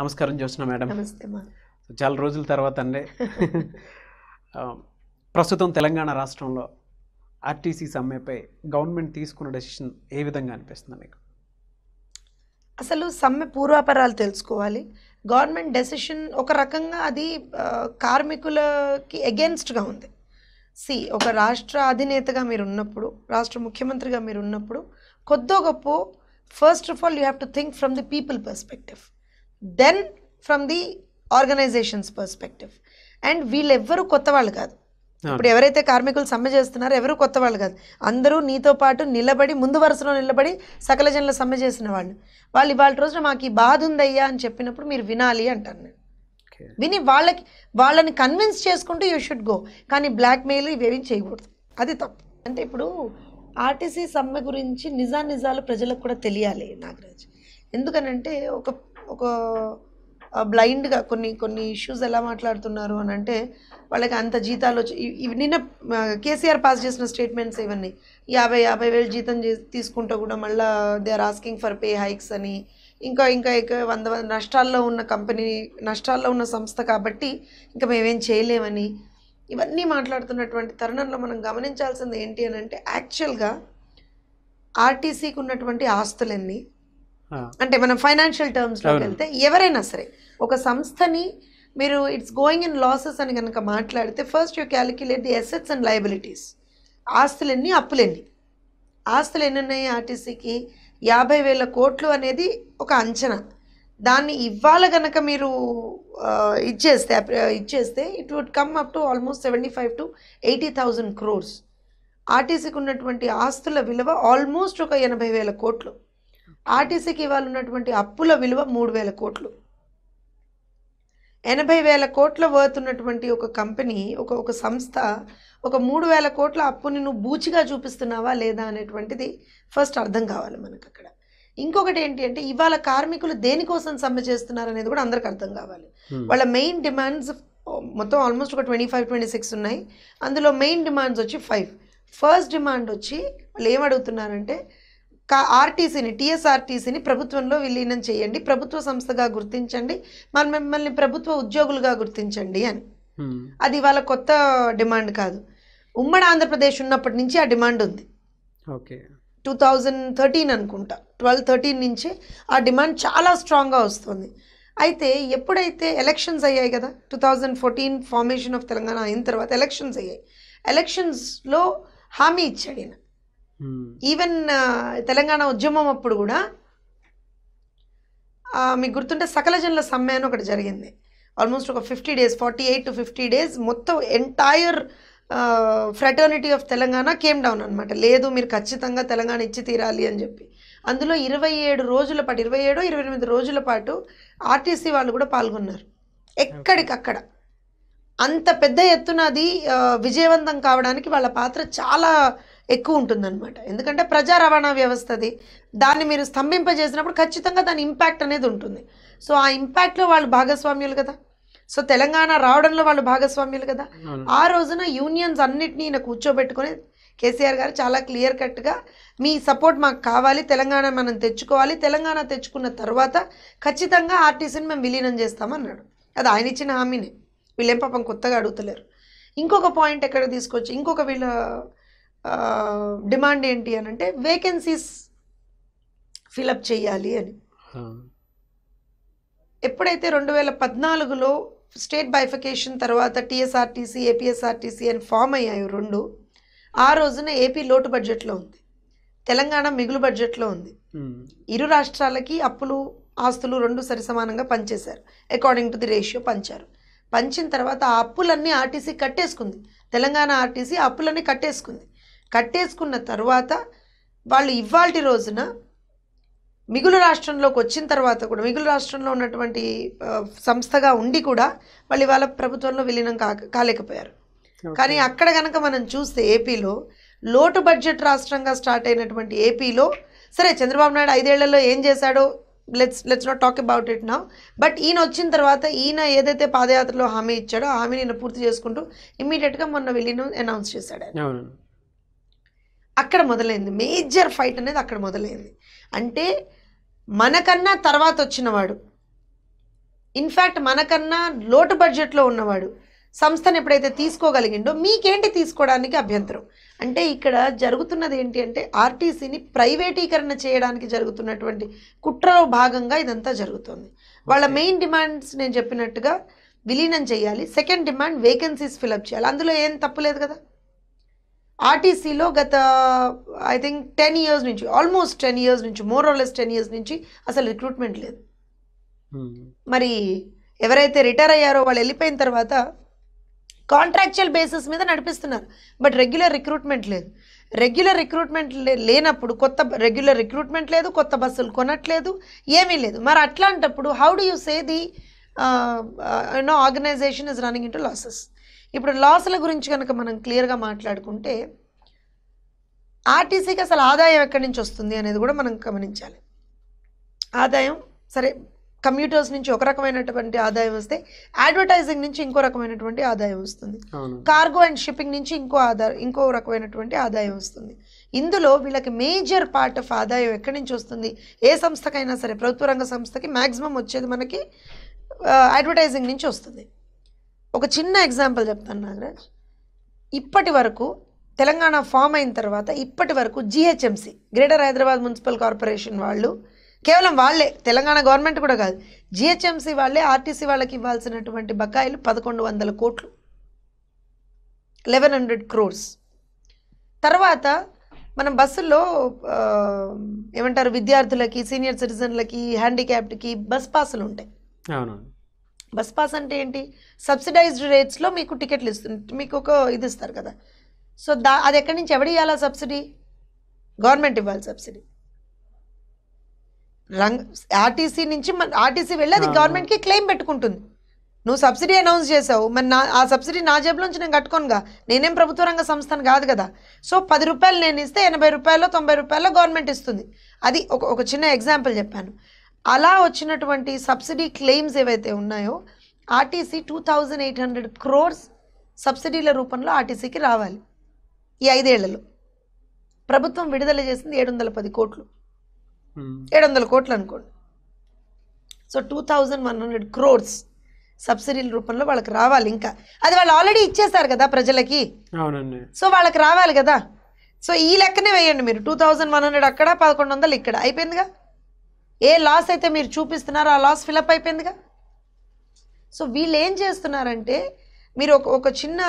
నమస్కారం జోస్నా మేడం. నమస్తే మా. చాలా రోజుల తర్వాత అండి, ప్రస్తుతం తెలంగాణ రాష్ట్రంలో ఆర్టీసీ సమ్మెపై గవర్నమెంట్ తీసుకున్న డెసిషన్ ఏ విధంగా అనిపిస్తుంది మీకు? అసలు సమ్మె పూర్వాపరాలు తెలుసుకోవాలి. గవర్నమెంట్ డెసిషన్ ఒక రకంగా అది కార్మికులకి అగెన్స్ట్గా ఉంది. సి ఒక రాష్ట్ర అధినేతగా మీరు ఉన్నప్పుడు, రాష్ట్ర ముఖ్యమంత్రిగా మీరు ఉన్నప్పుడు, కొద్దో గొప్ప first of all you have to think from the people perspective, then from the organisations perspective. And వీళ్ళెవ్వరూ కొత్త వాళ్ళు కాదు. ఇప్పుడు ఎవరైతే కార్మికులు సమ్మె చేస్తున్నారో ఎవరు కొత్త వాళ్ళు కాదు. అందరూ నీతో పాటు నిలబడి, ముందు వరుసలో నిలబడి సకల జనులు సమ్మె చేసిన వాళ్ళు. వాళ్ళు ఇవాళ రోజున మాకు ఈ బాధ ఉందయ్యా అని చెప్పినప్పుడు మీరు వినాలి అంటాను నేను. విని వాళ్ళని కన్విన్స్ చేసుకుంటూ యూ షుడ్ గో. కానీ బ్లాక్మెయిల్ ఇవేమీ చేయకూడదు, అది తప్పు. అంటే ఇప్పుడు ఆర్టీసీ సమ్మె గురించి నిజానిజాలు ప్రజలకు కూడా తెలియాలి నాగరాజ్. ఎందుకనంటే ఒక ఒక బ్లైండ్గా కొన్ని ఇష్యూస్ ఎలా మాట్లాడుతున్నారు అని అంటే, వాళ్ళకి అంత జీతాలు వచ్చి, నిన్న కేసీఆర్ పాస్ చేసిన స్టేట్మెంట్స్ ఇవన్నీ, 50,000 జీతం తీసుకుంటూ కూడా మళ్ళీ they are asking for pay hikes అని, ఇంకా ఇంకా ఇంకా 100 నష్టాల్లో ఉన్న కంపెనీ, నష్టాల్లో ఉన్న సంస్థ కాబట్టి ఇంకా మేమేం చేయలేమని ఇవన్నీ మాట్లాడుతున్నటువంటి తరుణంలో మనం గమనించాల్సింది ఏంటి అని అంటే, యాక్చువల్గా ఆర్టీసీకి ఉన్నటువంటి ఆస్తులన్నీ, అంటే మనం ఫైనాన్షియల్ టర్మ్స్లోకి వెళ్తే ఎవరైనా సరే ఒక సంస్థని మీరు ఇట్స్ గోయింగ్ ఇన్ లాసెస్ అని కనుక మాట్లాడితే, first you calculate the assets and liabilities. ఆస్తులన్నీ, అప్పులన్నీ, ఆస్తులు ఎన్ని ఉన్నాయి ఆర్టీసీకి? 50,000 కోట్లు అనేది ఒక అంచనా. దాన్ని ఇవాళ కనుక మీరు ఇచ్చేస్తే it would come up to almost 75,000 to 80,000 crores. ఆర్టీసీకి ఉన్నటువంటి ఆస్తుల విలువ ఆల్మోస్ట్ ఒక 80,000 కోట్లు. ఆర్టీసీకి ఇవాళ ఉన్నటువంటి అప్పుల విలువ 3,000 కోట్లు. 80,000 కోట్ల వర్త్ ఉన్నటువంటి ఒక కంపెనీ, ఒక సంస్థ, ఒక 3,000 కోట్ల అప్పుని నువ్వు బూచిగా చూపిస్తున్నావా లేదా అనేటువంటిది ఫస్ట్ అర్థం కావాలి మనకు అక్కడ. ఇంకొకటి ఏంటి అంటే, ఇవాళ కార్మికులు దేనికోసం సమ్మె చేస్తున్నారు అనేది కూడా అందరికి అర్థం కావాలి. వాళ్ళ మెయిన్ డిమాండ్స్ మొత్తం ఆల్మోస్ట్ ఒక 25-26 ఉన్నాయి. అందులో మెయిన్ డిమాండ్స్ వచ్చి 5. ఫస్ట్ డిమాండ్ వచ్చి వాళ్ళు ఏమడుగుతున్నారంటే, ఆర్టీసీని, టీఎస్ఆర్టీసీని ప్రభుత్వంలో విలీనం చేయండి, ప్రభుత్వ సంస్థగా గుర్తించండి, మిమ్మల్ని ప్రభుత్వ ఉద్యోగులుగా గుర్తించండి అని. అది వాళ్ళ కొత్త డిమాండ్ కాదు, ఉమ్మడి ఆంధ్రప్రదేశ్ ఉన్నప్పటి నుంచి ఆ డిమాండ్ ఉంది. ఓకే, 2013 అనుకుంటా, 12-13 నుంచి ఆ డిమాండ్ చాలా స్ట్రాంగ్గా వస్తుంది. అయితే ఎప్పుడైతే ఎలక్షన్స్ అయ్యాయి కదా, 2014 ఫార్మేషన్ ఆఫ్ తెలంగాణ అయిన తర్వాత ఎలక్షన్స్ అయ్యాయి. ఎలక్షన్స్లో హామీ ఇచ్చాడు ఈయన. ఈవెన్ తెలంగాణ ఉద్యమం అప్పుడు కూడా మీకు గుర్తుంటే సకల జనుల సమ్మె అని ఒకటి జరిగింది. ఆల్మోస్ట్ ఒక 50 days, 48 to 50 days మొత్తం entire fraternity of Telangana came down అనమాట. లేదు, మీరు ఖచ్చితంగా తెలంగాణ ఇచ్చి తీరాలి అని చెప్పి అందులో 27 రోజుల పాటు ఆర్టీసీ వాళ్ళు కూడా పాల్గొన్నారు. ఎక్కడికక్కడ అంత పెద్ద ఎత్తున అది విజయవంతం కావడానికి వాళ్ళ పాత్ర చాలా ఎక్కువ ఉంటుందన్నమాట. ఎందుకంటే ప్రజా రవాణా వ్యవస్థది, దాన్ని మీరు స్తంభింపజేసినప్పుడు ఖచ్చితంగా దాని ఇంపాక్ట్ అనేది ఉంటుంది. సో ఆ ఇంపాక్ట్లో వాళ్ళు భాగస్వామ్యులు కదా, సో తెలంగాణ రావడంలో వాళ్ళు భాగస్వామ్యులు కదా. ఆ రోజున యూనియన్స్ అన్నిటినీ ఈయన కూర్చోబెట్టుకొని కేసీఆర్ గారు చాలా క్లియర్ కట్గా, మీ సపోర్ట్ మాకు కావాలి, తెలంగాణ మనం తెచ్చుకోవాలి, తెలంగాణ తెచ్చుకున్న తర్వాత ఖచ్చితంగా ఆర్టీసీని మేము విలీనం చేస్తామన్నాడు. అది ఆయన ఇచ్చిన హామీనే, వీళ్ళేం పాపం కొత్తగా అడుగుతలేరు. ఇంకొక పాయింట్ ఎక్కడ తీసుకొచ్చి, ఇంకొక వీళ్ళ డిమాండ్ ఏంటి అని అంటే, వేకెన్సీస్ ఫిలప్ చేయాలి అని. ఎప్పుడైతే 2014లో స్టేట్ బైఫికేషన్ తర్వాత టీఎస్ఆర్టీసీ, ఏపీఎస్ఆర్టీసీ అని ఫామ్ అయ్యాయి రెండు, ఆ రోజున ఏపీ లోటు బడ్జెట్లో ఉంది, తెలంగాణ మిగులు బడ్జెట్లో ఉంది. ఇరు రాష్ట్రాలకి అప్పులు, ఆస్తులు రెండు సరిసమానంగా పంచేశారు, అకార్డింగ్ టు ది రేషియో పంచారు. పంచిన తర్వాత ఆ అప్పులన్నీ ఆర్టీసీ కట్టేసుకుంది, తెలంగాణ ఆర్టీసీ అప్పులన్నీ కట్టేసుకుంది. కట్టేసుకున్న తర్వాత వాళ్ళు ఇవాల్టి రోజున మిగులు రాష్ట్రంలోకి వచ్చిన తర్వాత కూడా, మిగులు రాష్ట్రంలో ఉన్నటువంటి సంస్థగా ఉండి కూడా వాళ్ళు ఇవాళ ప్రభుత్వంలో విలీనం కాలేకపోయారు. కానీ అక్కడ కనుక మనం చూస్తే ఏపీలో లోటు బడ్జెట్ రాష్ట్రంగా స్టార్ట్ అయినటువంటి ఏపీలో, సరే చంద్రబాబు నాయుడు 5 ఏళ్లలో ఏం చేశాడో let's not talk about it now, but ఈయన వచ్చిన తర్వాత ఈయన ఏదైతే పాదయాత్రలో హామీ ఇచ్చాడో ఆ హామీని ఈయన పూర్తి చేసుకుంటూ ఇమ్మీడియట్గా మొన్న విలీనం అనౌన్స్ చేశాడు. అక్కడ మొదలైంది మేజర్ ఫైట్ అనేది, అక్కడ మొదలైంది. అంటే మనకన్నా తర్వాత వచ్చినవాడు ఇన్ఫ్యాక్ట్ మనకన్నా లోటు బడ్జెట్లో ఉన్నవాడు సంస్థను ఎప్పుడైతే తీసుకోగలిగిండో మీకేంటి తీసుకోవడానికి అభ్యంతరం? అంటే ఇక్కడ జరుగుతున్నది ఏంటి అంటే ఆర్టీసీని ప్రైవేటీకరణ చేయడానికి జరుగుతున్నటువంటి కుట్రలో భాగంగా ఇదంతా జరుగుతుంది. వాళ్ళ మెయిన్ డిమాండ్స్ నేను చెప్పినట్టుగా విలీనం చేయాలి, సెకండ్ డిమాండ్ వేకెన్సీస్ ఫిలప్ చేయాలి. అందులో ఏం తప్పులేదు కదా. ఆర్టీసీలో గత ఐ థింక్ 10 years నుంచి, ఆల్మోస్ట్ 10 years నుంచి, మోర్ ఆర్ లెస్ 10 years నుంచి అసలు రిక్రూట్మెంట్ లేదు. మరి ఎవరైతే రిటైర్ అయ్యారో వాళ్ళు వెళ్ళిపోయిన తర్వాత కాంట్రాక్చువల్ బేసిస్ మీద నడిపిస్తున్నారు, బట్ రెగ్యులర్ రిక్రూట్మెంట్ లేదు. రెగ్యులర్ రిక్రూట్మెంట్ లేనప్పుడు కొత్త రెగ్యులర్ రిక్రూట్మెంట్ లేదు, కొత్త బస్సులు కొనట్లేదు, ఏమీ లేదు. మరి అట్లాంటప్పుడు how do you say the you know organisation is running into losses? ఇప్పుడు లాసుల గురించి కనుక మనం క్లియర్గా మాట్లాడుకుంటే ఆర్టీసీకి అసలు ఆదాయం ఎక్కడి నుంచి వస్తుంది అనేది కూడా మనం గమనించాలి. ఆదాయం సరే కమ్యూటర్స్ నుంచి ఒక రకమైనటువంటి ఆదాయం వస్తే, అడ్వర్టైజింగ్ నుంచి ఇంకో రకమైనటువంటి ఆదాయం వస్తుంది, కార్గో అండ్ షిప్పింగ్ నుంచి ఇంకో రకమైనటువంటి ఆదాయం వస్తుంది. ఇందులో వీళ్ళకి మేజర్ పార్ట్ ఆఫ్ ఆదాయం ఎక్కడి నుంచి వస్తుంది? ఏ సంస్థకైనా సరే ప్రభుత్వ రంగ సంస్థకి మ్యాక్సిమం వచ్చేది మనకి అడ్వర్టైజింగ్ నుంచి వస్తుంది. ఒక చిన్న ఎగ్జాంపుల్ చెప్తాను నాగరాజ్. ఇప్పటి వరకు తెలంగాణ ఫామ్ అయిన తర్వాత ఇప్పటి వరకు GHMC, greater Hyderabad municipal corporation వాళ్ళు, కేవలం వాళ్ళే, తెలంగాణ గవర్నమెంట్ కూడా కాదు, జిహెచ్ఎంసీ వాళ్ళే ఆర్టీసీ వాళ్ళకి ఇవ్వాల్సినటువంటి బకాయిలు 1100 కోట్లు, 1100 crores. తర్వాత మనం బస్సుల్లో ఏమంటారు, విద్యార్థులకి, సీనియర్ సిటిజన్లకి, హ్యాండిక్యాప్డ్కి బస్ పాసులు ఉంటాయి. బస్ పాస్ అంటే ఏంటి? సబ్సిడైజ్డ్ రేట్స్లో మీకు టికెట్లు ఇస్తుంది, మీకు ఒక ఇది ఇస్తారు కదా. సో అది ఎక్కడి నుంచి ఎవడి ఇవ్వాలా సబ్సిడీ? గవర్నమెంట్ ఇవ్వాలి సబ్సిడీ. ఆర్టీసీ నుంచి ఆర్టీసీ వెళ్ళి అది గవర్నమెంట్కి క్లెయిమ్ పెట్టుకుంటుంది. నువ్వు సబ్సిడీ అనౌన్స్ చేసావు, మరి ఆ సబ్సిడీ నా జేబులో నుంచి నేను కట్టుకోనుగా, నేనేం ప్రభుత్వ రంగ సంస్థను కాదు కదా. సో 10 రూపాయలు నేను ఇస్తే 80 రూపాయల్లో 90 రూపాయల్లో గవర్నమెంట్ ఇస్తుంది. అది ఒక చిన్న ఎగ్జాంపుల్ చెప్పాను. అలా వచ్చినటువంటి సబ్సిడీ క్లెయిమ్స్ ఏవైతే ఉన్నాయో ఆర్టీసీ 2800 crores సబ్సిడీల రూపంలో ఆర్టీసీకి రావాలి. ఈ 5 ఏళ్లలో ప్రభుత్వం విడుదల చేసింది 710 కోట్లు, 700 కోట్లు అనుకోండి. సో 2100 crores సబ్సిడీల రూపంలో వాళ్ళకి రావాలి. ఇంకా అది వాళ్ళు ఆల్రెడీ ఇచ్చేసారు కదా ప్రజలకి, సో వాళ్ళకి రావాలి కదా. సో ఈ లెక్కనే వేయండి మీరు, 2100 అక్కడ, 1100 ఇక్కడ, అయిపోయిందిగా. ఏ లాస్ అయితే మీరు చూపిస్తున్నారో ఆ లాస్ ఫిలప్ అయిపోయిందిగా. సో వీళ్ళు ఏం చేస్తున్నారంటే, మీరు ఒక చిన్న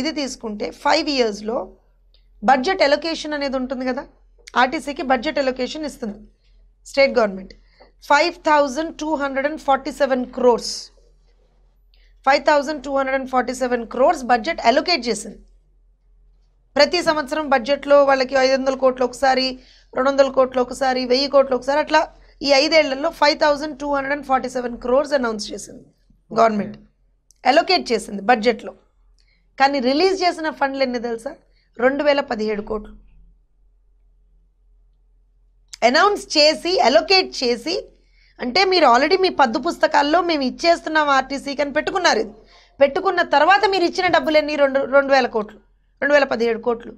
ఇది తీసుకుంటే 5 yearsలో బడ్జెట్ ఎలొకేషన్ అనేది ఉంటుంది కదా, ఆర్టీసీకి బడ్జెట్ ఎలొకేషన్ ఇస్తుంది state government. 5247 crores, 5247 crores budget allocate చేసింది. ప్రతి సంవత్సరం బడ్జెట్లో వాళ్ళకి 500 కోట్లు ఒకసారి, 200 కోట్లు ఒకసారి, 1000 కోట్లు ఒకసారి, అట్లా ఈ 5 ఏళ్లలో 5247 crores అనౌన్స్ చేసింది గవర్నమెంట్, అలొకేట్ చేసింది బడ్జెట్లో. కానీ రిలీజ్ చేసిన ఫండ్లు ఎన్ని తెలుసా? 2017 కోట్లు. అనౌన్స్ చేసి అలొకేట్ చేసి, అంటే మీరు ఆల్రెడీ మీ పద్దు పుస్తకాల్లో మేము ఇచ్చేస్తున్నాం ఆర్టీసీకి అని పెట్టుకున్నారు. ఇది పెట్టుకున్న తర్వాత మీరు ఇచ్చిన డబ్బులు ఎన్ని? 2000 కోట్లు, 2017 కోట్లు.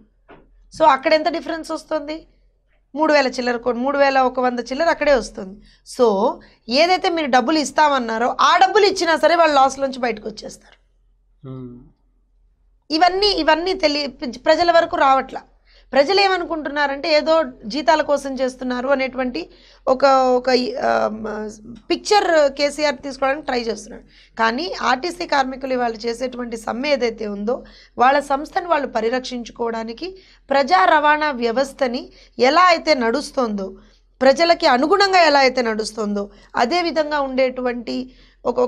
సో అక్కడ ఎంత డిఫరెన్స్ వస్తుంది? 3000 చిల్లర కోట్లు, 3100 చిల్లర అక్కడే వస్తుంది. సో ఏదైతే మీరు డబ్బులు ఇస్తామన్నారో ఆ డబ్బులు ఇచ్చినా సరే వాళ్ళు లాస్లోంచి బయటకు వచ్చేస్తారు. ఇవన్నీ ప్రజల వరకు రావట్లా. ప్రజలు ఏమనుకుంటున్నారంటే ఏదో జీతాల కోసం చేస్తున్నారు అనేటువంటి ఒక పిక్చర్ కేసీఆర్ తీసుకోవడానికి ట్రై చేస్తున్నాడు. కానీ ఆర్టీసీ కార్మికులు వాళ్ళు చేసేటువంటి సమ్మె ఏదైతే ఉందో, వాళ్ళ సంస్థను వాళ్ళు పరిరక్షించుకోవడానికి ప్రజా రవాణా వ్యవస్థని ఎలా అయితే నడుస్తుందో, ప్రజలకి అనుగుణంగా ఎలా అయితే నడుస్తుందో అదేవిధంగా ఉండేటువంటి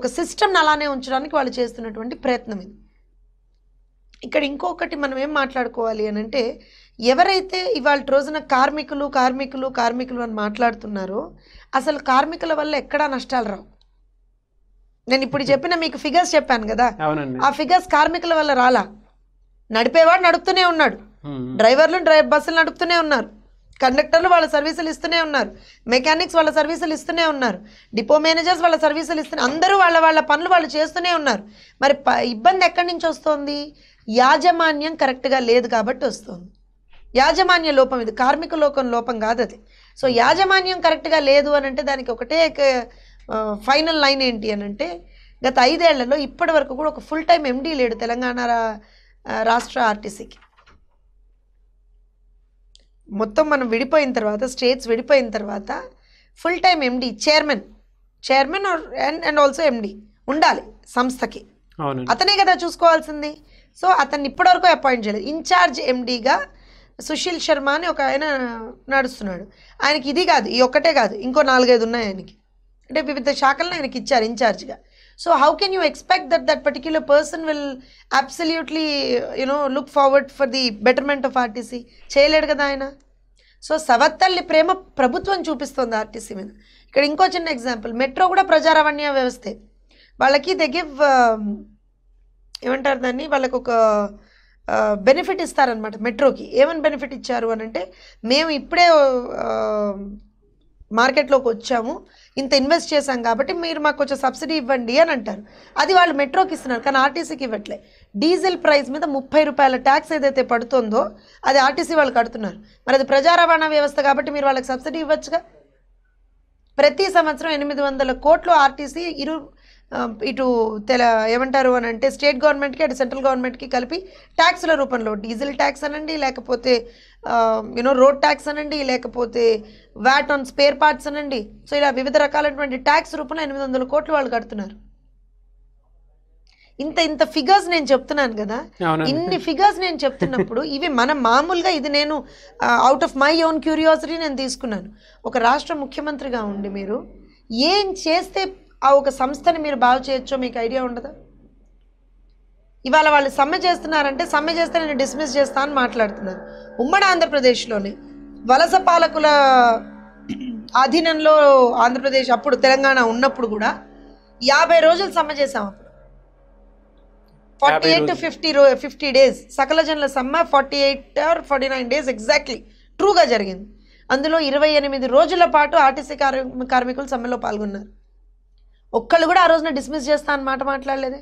ఒక సిస్టమ్ని అలానే ఉంచడానికి వాళ్ళు చేస్తున్నటువంటి ప్రయత్నం ఇది. ఇక్కడ ఇంకొకటి మనం ఏం మాట్లాడుకోవాలి అని అంటే, ఎవరైతే ఇవాళ రోజున కార్మికులు కార్మికులు కార్మికులు అని మాట్లాడుతున్నారో అసలు కార్మికుల వల్ల ఎక్కడా నష్టాలు రావు. నేను ఇప్పుడు చెప్పిన మీకు ఫిగర్స్ చెప్పాను కదా, ఆ ఫిగర్స్ కార్మికుల వల్ల రాలా. నడిపేవాడు నడుపుతూనే ఉన్నాడు, డ్రైవర్లు బస్సులు నడుపుతూనే ఉన్నారు, కండక్టర్లు వాళ్ళ సర్వీసులు ఇస్తూనే ఉన్నారు, మెకానిక్స్ వాళ్ళ సర్వీసులు ఇస్తూనే ఉన్నారు, డిపో మేనేజర్స్ వాళ్ళ సర్వీసులు ఇస్తూనే, అందరూ వాళ్ళ పనులు వాళ్ళు చేస్తూనే ఉన్నారు. మరి ఇబ్బంది ఎక్కడి నుంచి వస్తుంది? యాజమాన్యం కరెక్ట్గా లేదు కాబట్టి వస్తుంది. యాజమాన్య లోపం ఇది, కార్మిక లోకం లోపం కాదు అది. సో యాజమాన్యం కరెక్ట్గా లేదు అని అంటే దానికి ఒకటే ఫైనల్ లైన్ ఏంటి అని అంటే, గత 5 ఏళ్లలో ఇప్పటి వరకు కూడా ఒక ఫుల్ టైం ఎండి లేడు తెలంగాణ రాష్ట్ర ఆర్టీసీకి. మొత్తం మనం విడిపోయిన తర్వాత స్టేట్స్ విడిపోయిన తర్వాత full time MD chairman and also MD ఉండాలి సంస్థకి. అతనే కదా చూసుకోవాల్సింది. సో అతన్ని ఇప్పటివరకు అపాయింట్ చేయలేదు. ఇన్ఛార్జ్ ఎండిగా సుశీల్ శర్మ అని ఒక ఆయన నడుస్తున్నాడు. ఆయనకి ఇది కాదు, ఈ ఒక్కటే కాదు, ఇంకో 4-5 ఉన్నాయి ఆయనకి. అంటే వివిధ శాఖలను ఆయనకి ఇచ్చారు ఇన్ఛార్జ్గా. So how can you expect that particular person will absolutely look forward for the betterment of RTC? చేయలేడు కదా ఆయన. సో సవత్తల్లి ప్రేమ ప్రభుత్వం చూపిస్తుంది ఆర్టీసీ మీద. ఇక్కడ ఇంకో చిన్న ఎగ్జాంపుల్, మెట్రో కూడా ప్రజా రవాణా వ్యవస్థే. వాళ్ళకి దే గివ్ ఏమంటారు దాన్ని, వాళ్ళకు ఒక బెనిఫిట్ ఇస్తారనమాట. మెట్రోకి ఏమని బెనిఫిట్ ఇచ్చారు అని అంటే, మేము ఇప్పుడే మార్కెట్లోకి వచ్చాము, ఇంత ఇన్వెస్ట్ చేసాం కాబట్టి మీరు మాకు కొంచెం సబ్సిడీ ఇవ్వండి అని అంటారు. అది వాళ్ళు మెట్రోకి ఇస్తున్నారు కానీ ఆర్టీసీకి ఇవ్వట్లే. డీజిల్ ప్రైస్ మీద 30 రూపాయల ట్యాక్స్ ఏదైతే పడుతుందో అది ఆర్టీసీ వాళ్ళు కడుతున్నారు. మరి అది ప్రజా రవాణా వ్యవస్థ కాబట్టి మీరు వాళ్ళకి సబ్సిడీ ఇవ్వచ్చుగా. ప్రతి సంవత్సరం 800 కోట్లు ఆర్టీసీ ఇటు ఏమంటారు అని అంటే స్టేట్ గవర్నమెంట్కి అటు సెంట్రల్ గవర్నమెంట్కి కలిపి ట్యాక్సుల రూపంలో, డీజిల్ ట్యాక్స్ అనండి, లేకపోతే రోడ్ ట్యాక్స్ అనండి, లేకపోతే వ్యాట్ ఆన్ స్పేర్ పార్ట్స్ అనండి, సో ఇలా వివిధ రకాలైనటువంటి ట్యాక్స్ రూపంలో 800 కోట్లు వాళ్ళు కడుతున్నారు. ఇంత ఇంత ఫిగర్స్ నేను చెప్తున్నాను కదా, ఇన్ని ఫిగర్స్ నేను చెప్తున్నప్పుడు ఇవి మనం మామూలుగా, ఇది నేను out of my own curiosity నేను తీసుకున్నాను. ఒక రాష్ట్ర ముఖ్యమంత్రిగా ఉండి మీరు ఏం చేస్తే ఆ ఒక సంస్థని మీరు బాగు చేయొచ్చో మీకు ఐడియా ఉండదా? ఇవాళ వాళ్ళు సమ్మె చేస్తున్నారంటే సమ్మె చేస్తే నేను డిస్మిస్ చేస్తా అని మాట్లాడుతున్నారు. ఉమ్మడి ఆంధ్రప్రదేశ్లోని వలస పాలకుల ఆధీనంలో ఆంధ్రప్రదేశ్ అప్పుడు తెలంగాణ ఉన్నప్పుడు కూడా 50 రోజులు సమ్మె చేసాం. అప్పుడు 48 to 50 days సకల జనుల సమ్మె 48 or 49 days ఎగ్జాక్ట్లీ ట్రూగా జరిగింది. అందులో 28 రోజుల పాటు ఆర్టీసీ కార్మికులు సమ్మెలో పాల్గొన్నారు. ఒక్కళ్ళు కూడా ఆ రోజున డిస్మిస్ చేస్తా అని మాట మాట్లాడలేదే.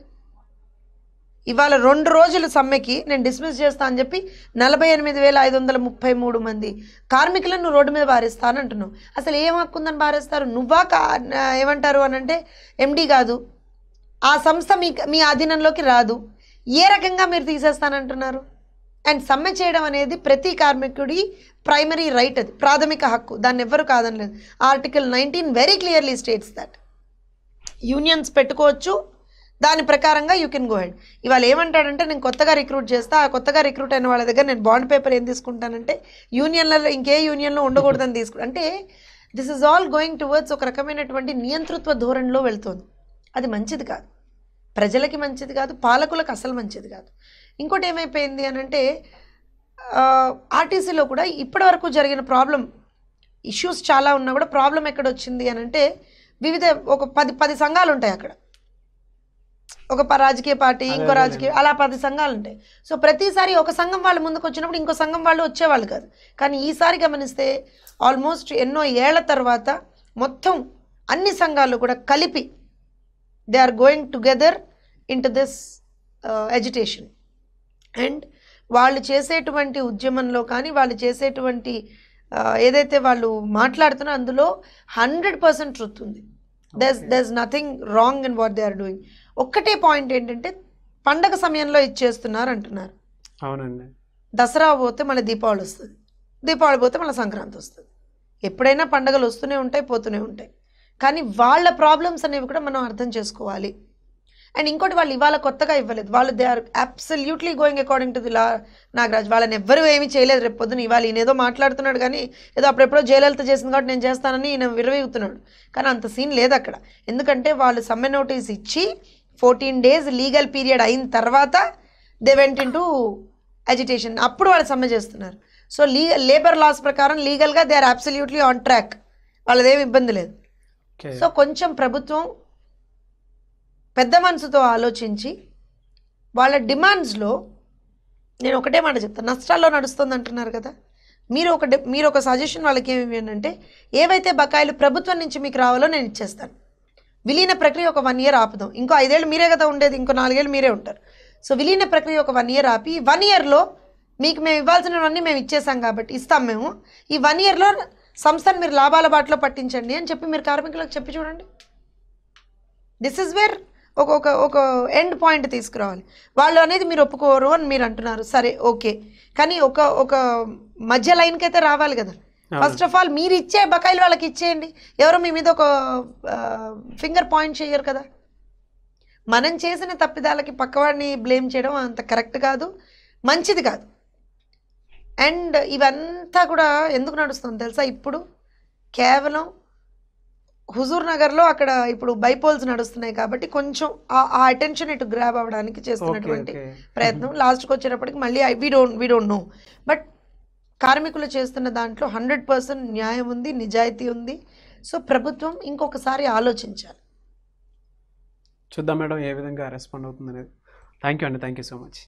ఇవాళ 2 రోజుల సమ్మెకి నేను డిస్మిస్ చేస్తా అని చెప్పి 48,533 మంది కార్మికులను నువ్వు రోడ్డు మీద బారేస్తా అని అంటున్నావు. అసలు ఏం హక్కుందని బారేస్తారు? నువ్వా ఏమంటారు అని అంటే ఎండి కాదు, ఆ సంస్థ మీ ఆధీనంలోకి రాదు, ఏ రకంగా మీరు తీసేస్తానంటున్నారు? అండ్ సమ్మె చేయడం అనేది ప్రతి కార్మికుడి ప్రైమరీ రైట్, అది ప్రాథమిక హక్కు, దాన్ని ఎవ్వరూ కాదనలేదు. Article 19 very clearly states that unions పెట్టుకోవచ్చు, దాని ప్రకారంగా యూ కెన్ గో హెడ్. ఇవాళ ఏమంటాడంటే నేను కొత్తగా రిక్రూట్ చేస్తా, ఆ కొత్తగా రిక్రూట్ అయిన వాళ్ళ దగ్గర నేను బాండ్ పేపర్ ఏం తీసుకుంటానంటే యూనియన్లలో ఇంకే యూనియన్లో ఉండకూడదని తీసుకుంటా. అంటే this is all going towards ఒక రకమైనటువంటి నియంతృత్వ ధోరణిలో వెళ్తుంది. అది మంచిది కాదు, ప్రజలకి మంచిది కాదు, పాలకులకు అసలు మంచిది కాదు. ఇంకోటి ఏమైపోయింది అని అంటే ఆర్టీసీలో కూడా ఇప్పటి వరకు జరిగిన ప్రాబ్లం, ఇష్యూస్ చాలా ఉన్నా కూడా ప్రాబ్లం ఎక్కడొచ్చింది అని అంటే వివిధ ఒక 10 సంఘాలు ఉంటాయి అక్కడ. ఒక రాజకీయ పార్టీ, ఇంకో రాజకీయ, అలా 10 సంఘాలు ఉంటాయి. సో ప్రతిసారి ఒక సంఘం వాళ్ళు ముందుకు వచ్చినప్పుడు ఇంకో సంఘం వాళ్ళు వచ్చేవాళ్ళు కాదు. కానీ ఈసారి గమనిస్తే ఆల్మోస్ట్ ఎన్నో ఏళ్ల తర్వాత మొత్తం అన్ని సంఘాలు కూడా కలిపి they are going together into this agitation. And వాళ్ళు చేసేటువంటి ఉద్యమంలో కానీ వాళ్ళు చేసేటువంటి ఏదైతే వాళ్ళు మాట్లాడుతున్నారో అందులో 100% ట్రూత్ ఉంది. there's nothing wrong in what they are doing. ఒక్కటే పాయింట్ ఏంటంటే పండగ సమయంలో ఇచ్చేస్తున్నారు అంటున్నారు. అవునండి, దసరా పోతే మళ్ళీ దీపావళి వస్తుంది, దీపావళి పోతే మళ్ళీ సంక్రాంతి వస్తుంది. ఎప్పుడైనా పండగలు వస్తూనే ఉంటాయి, పోతూనే ఉంటాయి. కానీ వాళ్ళ ప్రాబ్లమ్స్ అనేవి కూడా మనం అర్థం చేసుకోవాలి. అండ్ ఇంకోటి వాళ్ళు ఇవాళ కొత్తగా ఇవ్వలేదు, వాళ్ళు they are absolutely going according to the law. Nagaraj వాళ్ళని ఎవ్వరూ ఏమీ చేయలేదు. రేపు పొద్దున ఇవాళ ఈయన ఏదో మాట్లాడుతున్నాడు కానీ ఏదో అప్పుడెప్పుడో జయలలిత చేసింది కాబట్టి నేను చేస్తానని ఈయన విరవీగుతున్నాడు. కానీ అంత సీన్ లేదు అక్కడ. ఎందుకంటే వాళ్ళు సమ్మె నోటీస్ ఇచ్చి 14 days లీగల్ పీరియడ్ అయిన తర్వాత they went into agitation. అప్పుడు వాళ్ళు సమ్మె చేస్తున్నారు. సో లేబర్ లాస్ ప్రకారం లీగల్గా they are absolutely on track, వాళ్ళదేమి ఇబ్బంది లేదు. సో కొంచెం ప్రభుత్వం పెద్ద మనసుతో ఆలోచించి వాళ్ళ డిమాండ్స్లో నేను ఒకటే మాట చెప్తాను, నష్టాల్లో నడుస్తుంది అంటున్నారు కదా, మీరు ఒక సజెషన్ వాళ్ళకి ఏమి అంటే ఏవైతే బకాయిలు ప్రభుత్వం నుంచి మీకు రావాలో నేను ఇచ్చేస్తాను, విలీన ప్రక్రియ ఒక 1 year ఆపుదాం. ఇంకో 5 ఏళ్ళు మీరే కదా ఉండేది, ఇంకో 4 ఏళ్ళు మీరే ఉంటారు. సో విలీన ప్రక్రియ ఒక 1 year ఆపి 1 yearలో మీకు మేము ఇవ్వాల్సినవన్నీ మేము ఇచ్చేసాం కాబట్టి ఇస్తాం, మేము ఈ 1 yearలో సంస్థను మీరు లాభాల బాటలో పట్టించండి అని చెప్పి మీరు కార్మికులకు చెప్పి చూడండి. This is where end point తీసుకురావాలి. వాళ్ళు అనేది మీరు ఒప్పుకోరు అని మీరు అంటున్నారు, సరే ఓకే, కానీ ఒక మధ్య లైన్కి అయితే రావాలి కదా. ఫస్ట్ ఆఫ్ ఆల్ మీరు ఇచ్చే బకాయిలు వాళ్ళకి ఇచ్చేయండి, ఎవరు మీ మీద ఒక ఫింగర్ పాయింట్ చేయరు కదా. మనం చేసిన తప్పిదాలకి పక్కవాడిని బ్లేమ్ చేయడం అంత కరెక్ట్ కాదు, మంచిది కాదు. అండ్ ఇవంతా కూడా ఎందుకు నడుస్తుంది తెలుసా, ఇప్పుడు కేవలం హుజూర్ నగర్లో అక్కడ ఇప్పుడు బైపోల్స్ నడుస్తున్నాయి కాబట్టి కొంచెం ఆ అటెన్షన్ ఇటు గ్రాబ్ అవ్వడానికి చేస్తున్నటువంటి ప్రయత్నం. లాస్ట్కి వచ్చేటప్పటికి మళ్ళీ వీ డోంట్ నో, బట్ కార్మికులు చేస్తున్న దాంట్లో 100% న్యాయం ఉంది, నిజాయితీ ఉంది. సో ప్రభుత్వం ఇంకొకసారి ఆలోచించాలి. చూద్దాం మేడం ఏ విధంగా రెస్పాండ్ అవుతుంది అనేది. థ్యాంక్ యూ అండి, థ్యాంక్ యూ సో మచ్.